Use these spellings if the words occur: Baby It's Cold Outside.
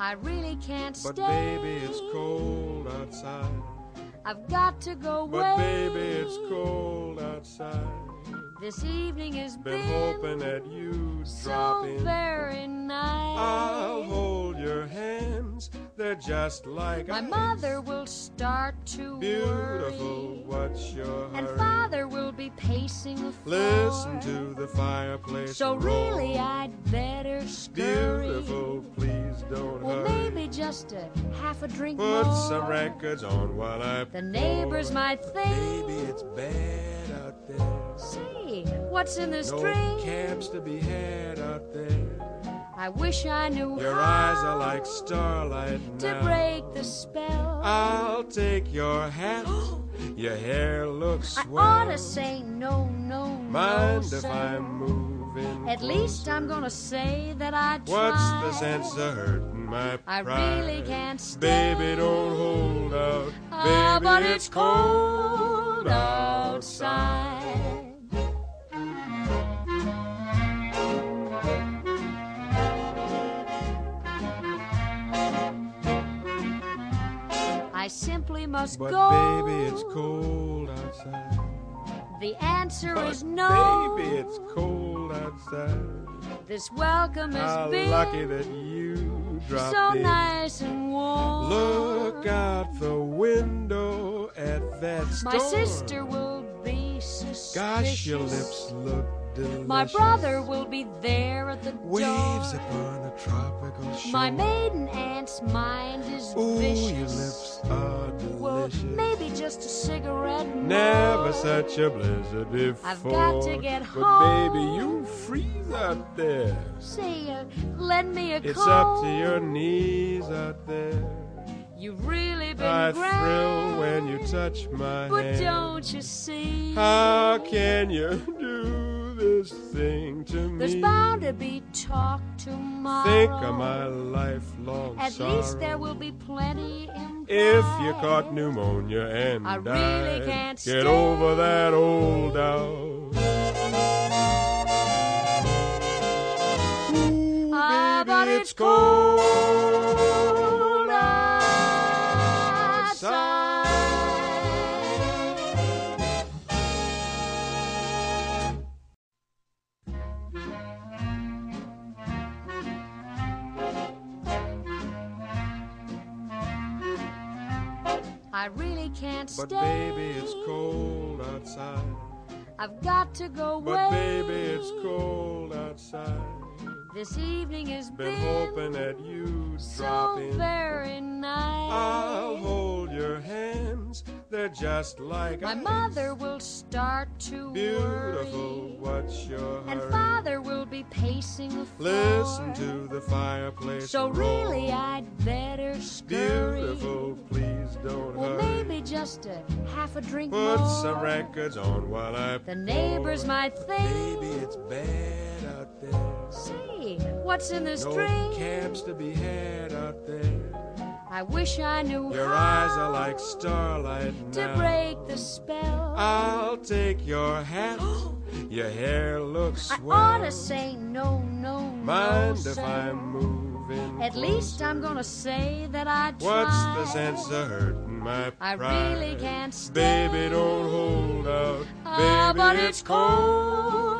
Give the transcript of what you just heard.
I really can't stay. But baby, it's cold outside. I've got to go away. But baby, it's cold outside. This evening has been hoping that you'd drop in. So very nice. I'll hold your hands. They're just like ice. My mother will start to worry. Beautiful, what's your hurry? And father will be pacing the floor. Listen to the fireplace roar. So really I'd better scurry. Beautiful, please don't hurry. Well, maybe just a half a drink more. Put some records on while I pour. The neighbors might think. Baby, it's bad out there. Say, what's in this drink? No cabs to be had out there. I wish I knew your eyes are like starlight now. To break the spell. I'll take your hat. Your hair looks swell. I ought to say no, no, mind no, if I'm moving at closer. Least I'm gonna say that I tried. What's the sense of hurting my pride? I really can't stay. Baby, don't hold out. Baby, but it's cold outside. I simply must go. But baby, it's cold outside. The answer is no. Baby, it's cold outside. This welcome is big. How lucky that you dropped in. So nice and warm. Look out the window at that store. My sister will be suspicious. Gosh, your lips look delicious. My brother will be there at the door. Waves upon a tropical shore. My maiden aunt's mind is vicious. Ooh, your lips. Well, maybe just a cigarette more. Never such a blizzard before. I've got to get home. But baby, you freeze out there. Say, lend me a coat. It's up to your knees out there. You've really been I grand. I thrill when you touch my but hand. But don't you see? How can you do this thing to me? There's bound to be talk tomorrow. Think of my lifelong at sorrow. At least there will be plenty in. If you caught pneumonia and I really died, can't get over that old doubt. Ooh, ah, baby, but it's cold outside. I really can't stay. But baby, it's cold outside. I've got to go away. But baby, it's cold outside. This evening has been hoping that you'd drop in. So very nice. I'll hold your hands. They're just like ice. My mother will start to worry. Beautiful, what's your hurry? And father will be pacing the floor. Listen to the fireplace so roar. Really I'd better scurry. Beautiful, please don't hurry. Well, maybe just a half a drink more. Put some records on while I pour. The neighbors might think. Baby, it's bad out there. Say, what's in this drink? No cabs to be had out there. I wish I knew your how eyes are like starlight now. To break the spell. I'll take your hat. Your hair looks swell. I ought to say no, no, mind no, if I'm moving at closer. Least I'm gonna say that I tried. What's the sense of hurting my pride? I really can't stay. Baby, don't hold out. Baby, but it's cold.